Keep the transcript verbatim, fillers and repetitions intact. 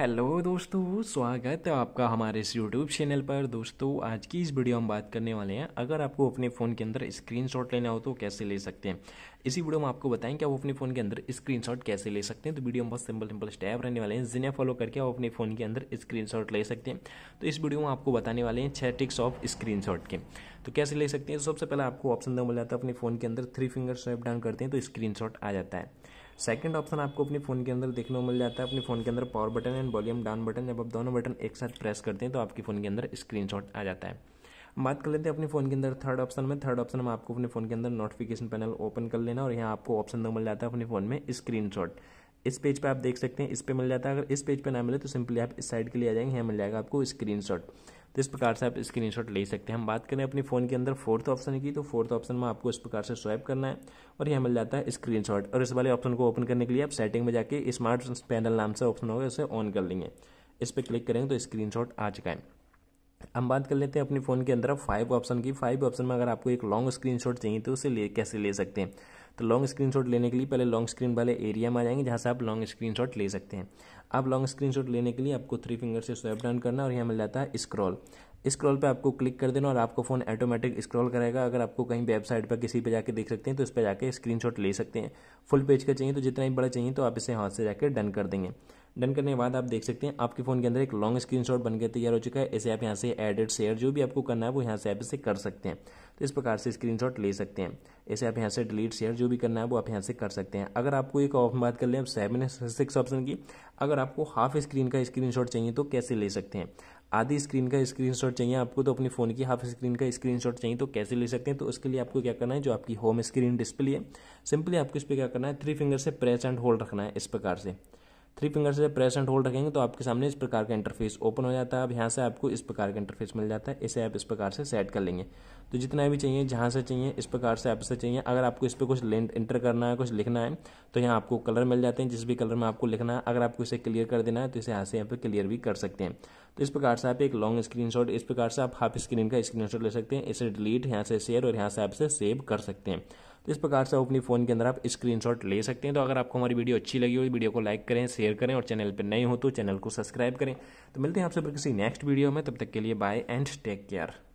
Hello दोस्तों, स्वागत है आपका हमारे इस यूट्यूब चैनल पर। दोस्तों आज की इस वीडियो में बात करने वाले हैं, अगर आपको अपने फ़ोन के अंदर स्क्रीनशॉट लेना हो तो कैसे ले सकते हैं। इसी वीडियो में आपको बताएं कि आप अपने फ़ोन के अंदर स्क्रीनशॉट कैसे ले सकते हैं। तो वीडियो में बहुत सिंपल सिंपल स्टेप रहने वाले हैं जिन्हें फॉलो करके आप अपने फ़ोन के अंदर स्क्रीनशॉट ले सकते हैं। तो इस वीडियो में आपको बताने वाले हैं छः टिप्स ऑफ स्क्रीनशॉट के, तो कैसे ले सकते हैं। तो सबसे पहले आपको ऑप्शन दो मिल जाता है, अपने फ़ोन के अंदर थ्री फिंगर स्वाइप डाउन करते हैं तो स्क्रीनशॉट आ जाता है। सेकंड ऑप्शन आपको अपने फ़ोन के अंदर देखने को मिल जाता है, अपने फ़ोन के अंदर power button and volume down button. जब आप दोनों बटन एक साथ प्रेस करते हैं तो आपके फ़ोन के अंदर स्क्रीनशॉट आ जाता है। बात कर लेते हैं अपने फ़ोन के अंदर थर्ड ऑप्शन में। थर्ड ऑप्शन में आपको अपने फ़ोन के अंदर नोटिफिकेशन पैनल ओपन कर लेना और यहाँ आपको ऑप्शन दो मिल जाता है अपने फ़ोन में स्क्रीनशॉट। इस पेज पे आप देख सकते हैं, इस पे मिल जाता है। अगर इस पेज पे ना मिले तो सिंपली आप इस साइड के लिए आ जाएंगे, यहाँ मिल जाएगा आपको स्क्रीनशॉट। तो इस प्रकार से आप स्क्रीनशॉट ले सकते हैं। हम बात करें अपने फ़ोन के अंदर फोर्थ ऑप्शन की, तो फोर्थ ऑप्शन में आपको इस प्रकार से स्वाइप करना है और यहाँ मिल जाता है स्क्रीनशॉट। और इस वाले ऑप्शन को ओपन करने के लिए आप सेटिंग में जाके स्मार्ट पैनल नाम से ऑप्शन होगा, उसे ऑन कर लेंगे। इस पर क्लिक करेंगे तो स्क्रीनशॉट आ चुका है। हम बात कर लेते हैं अपने फ़ोन के अंदर फाइव ऑप्शन की। फाइव ऑप्शन में अगर आपको एक लॉन्ग स्क्रीनशॉट चाहिए तो उसे ले कैसे ले सकते हैं। तो लॉन्ग स्क्रीनशॉट लेने के लिए पहले लॉन्ग स्क्रीन वाले एरिया में आ जाएंगे, जहाँ से आप लॉन्ग स्क्रीनशॉट ले सकते हैं। आप लॉन्ग स्क्रीनशॉट लेने के लिए आपको थ्री फिंगर से स्वाइप डाउन करना और यहाँ मिल जाता है स्क्रॉल। स्क्रॉल पे आपको क्लिक कर देना और आपको फ़ोन ऑटोमेटिक स्क्रॉल करेगा। अगर आपको कहीं वेबसाइट पर किसी पे जाके देख सकते हैं तो इस पर जाके स्क्रीनशॉट ले सकते हैं। फुल पेज का चाहिए तो जितना ही बड़ा चाहिए तो आप इसे हाथ से जाके डन कर देंगे। डन करने के बाद आप देख सकते हैं आपके फ़ोन के अंदर एक लॉन्ग स्क्रीनशॉट बनकर तैयार हो चुका है। इसे आप यहाँ से एडिट, शेयर जो भी आपको करना है वो यहाँ से आप इसे कर सकते हैं। तो इस प्रकार से स्क्रीनशॉट ले सकते हैं। इसे आप यहाँ से डिलीट, शेयर जो भी करना है वो आप यहाँ से कर सकते हैं। अगर आपको एक ऑप्शन बात कर लें सेवन सिक्स ऑप्शन की, अगर आपको हाफ स्क्रीन का स्क्रीनशॉट चाहिए तो कैसे ले सकते हैं। आधी स्क्रीन का स्क्रीनशॉट चाहिए आपको, तो अपने फ़ोन की हाफ स्क्रीन का स्क्रीनशॉट चाहिए तो कैसे ले सकते हैं। तो उसके लिए आपको क्या करना है, जो आपकी होम स्क्रीन डिस्प्ले है सिंपली आपको इस पर क्या करना है, थ्री फिंगर से प्रेस एंड होल्ड रखना है। इस प्रकार से थ्री फिंगर से प्रेस एंड होल्ड रखेंगे तो आपके सामने इस प्रकार का इंटरफेस ओपन हो जाता है। अब यहाँ से आपको इस प्रकार का इंटरफेस मिल जाता है। इसे आप इस प्रकार से सेट कर लेंगे, तो जितना भी चाहिए जहाँ से चाहिए इस प्रकार से आप इसे चाहिए। अगर आपको इस पर कुछ एंटर करना है, कुछ लिखना है, तो यहाँ आपको कलर मिल जाते हैं जिस भी कलर में आपको लिखना है। अगर आपको इसे क्लियर कर देना है तो इसे यहाँ से यहाँ पर क्लियर भी कर सकते हैं। तो इस प्रकार से आप एक लॉन्ग स्क्रीनशॉट, इस प्रकार से आप हाफ स्क्रीन का स्क्रीनशॉट ले सकते हैं। इसे डिलीट, यहाँ से शेयर और यहाँ से आप इसे सेव कर सकते हैं। तो इस प्रकार से अपने फ़ोन के अंदर आप स्क्रीनशॉट ले सकते हैं। तो अगर आपको हमारी वीडियो अच्छी लगी हो, वीडियो को लाइक करें, शेयर करें और चैनल पर नए हो तो चैनल को सब्सक्राइब करें। तो मिलते हैं आपसे फिर किसी नेक्स्ट वीडियो में, तब तक के लिए बाय एंड टेक केयर।